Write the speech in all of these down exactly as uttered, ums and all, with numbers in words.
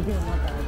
beli sama tadi.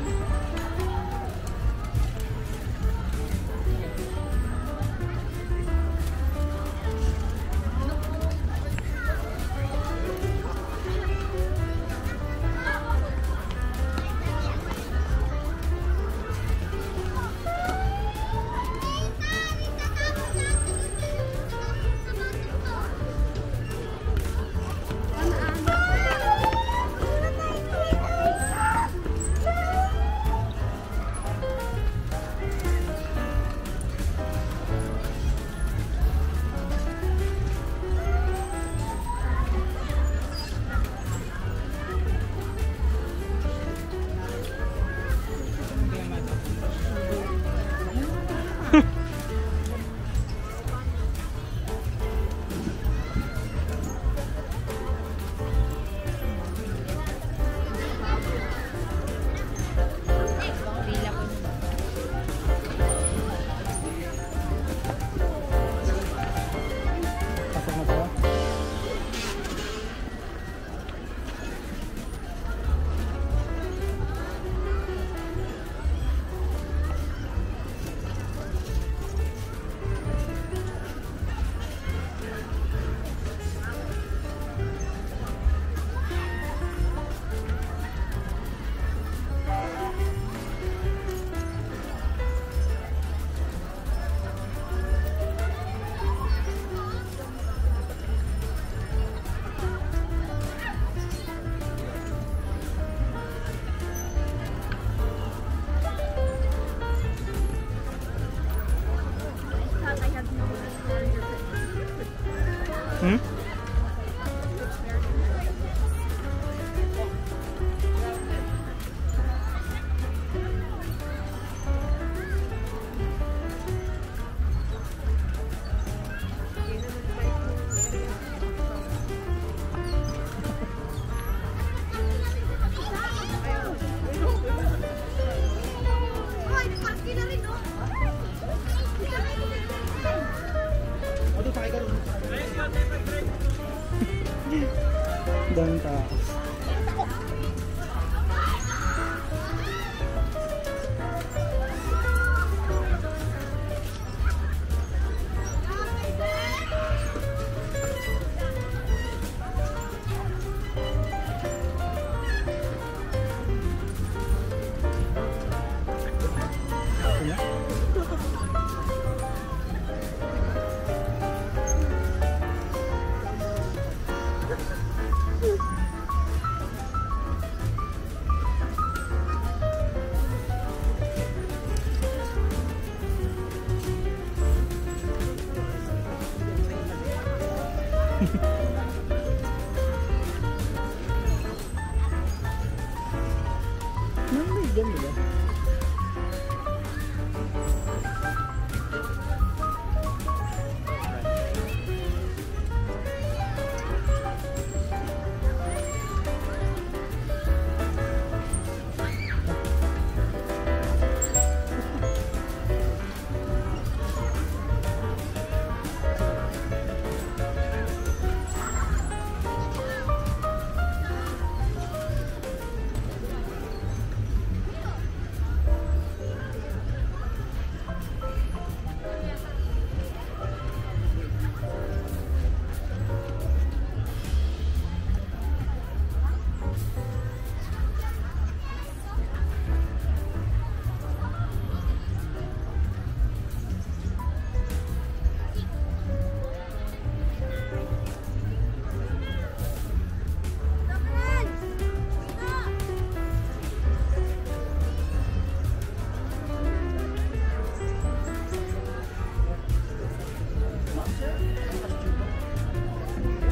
Dan taas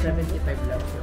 seventy-five lang siya.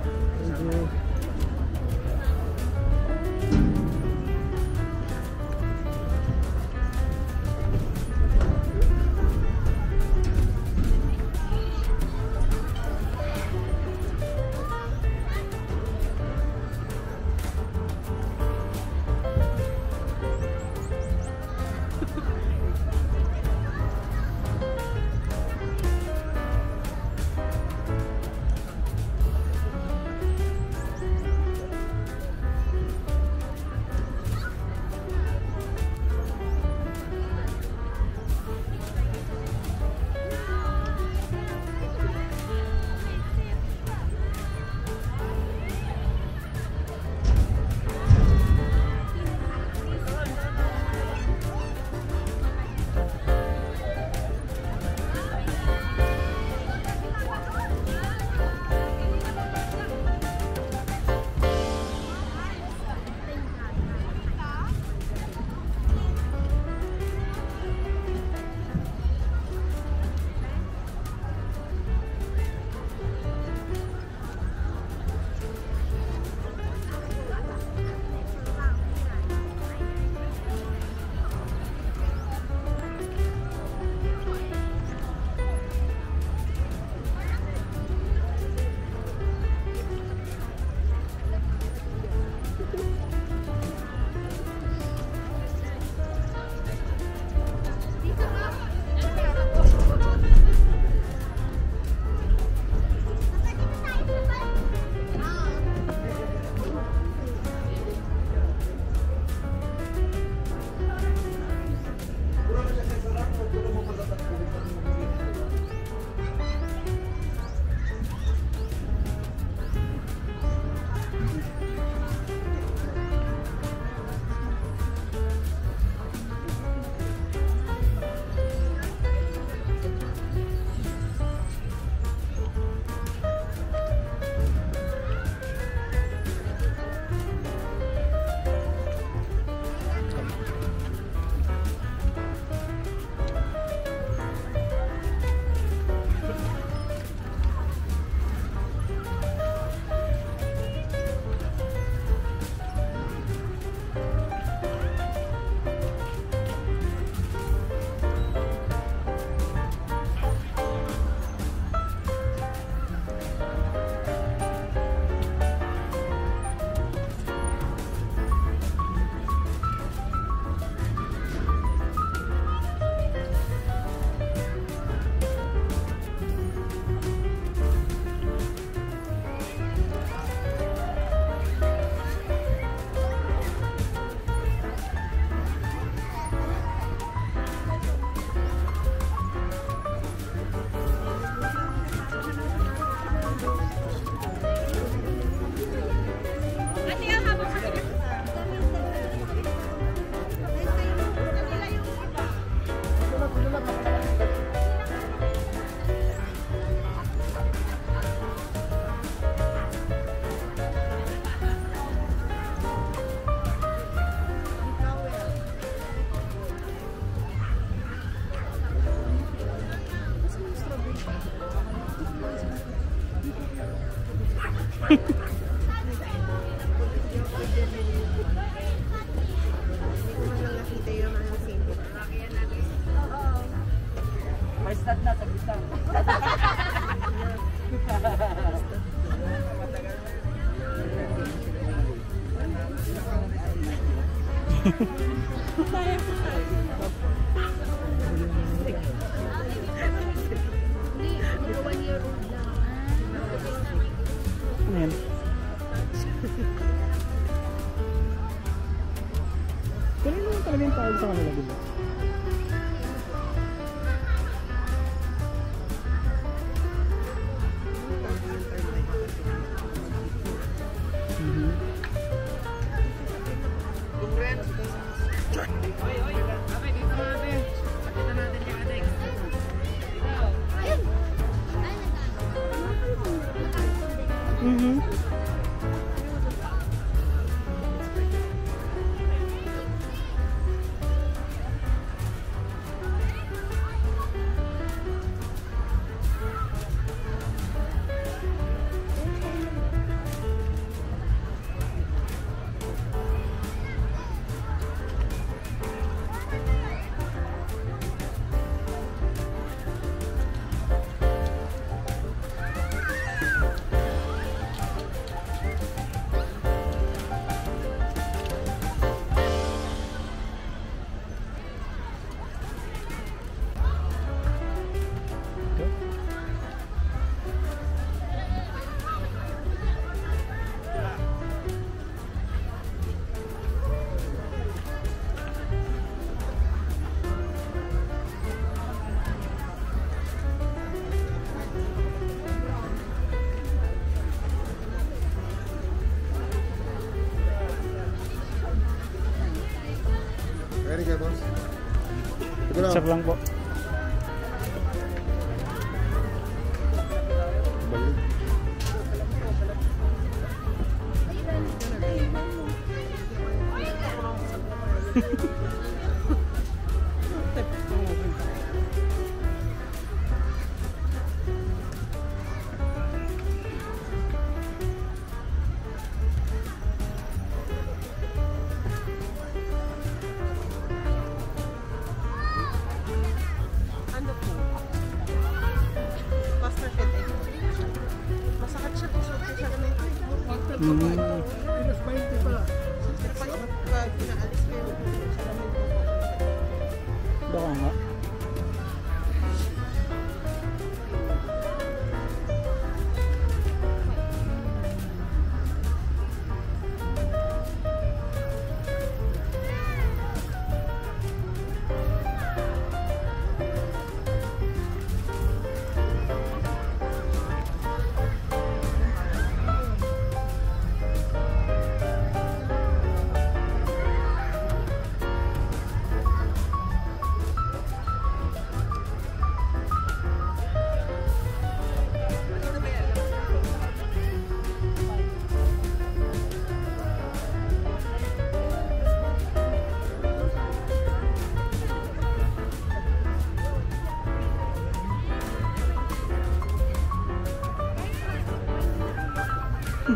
Sab lang po.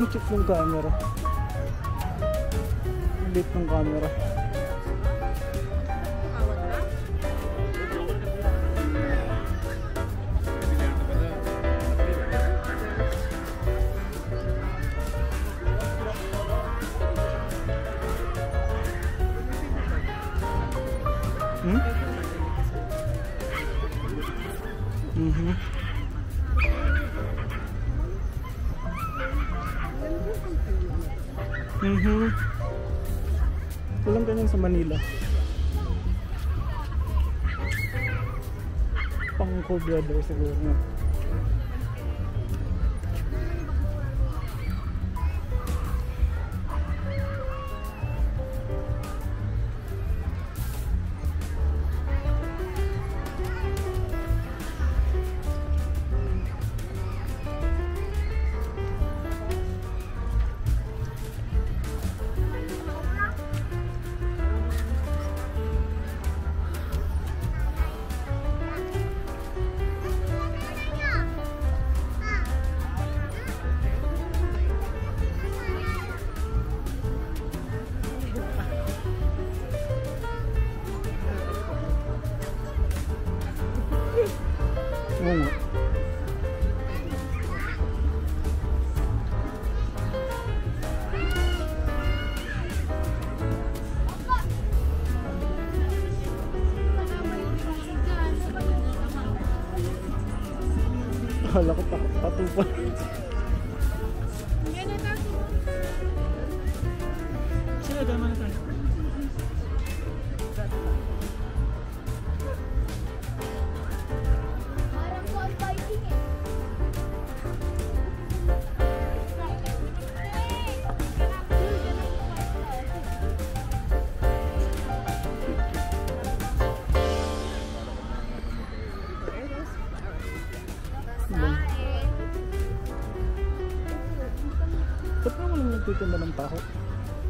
Check ng camera. Ulit ng camera. Hmm? Mm-hmm. Mhm. Walang ganyan sa Manila. Pang-co-brother siguro na. Kala ko patupal. Sila, dama na tayo. Ba't nga walang nagtitinda ng taho?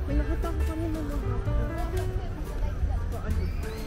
May nakatakot kami ng mga taho.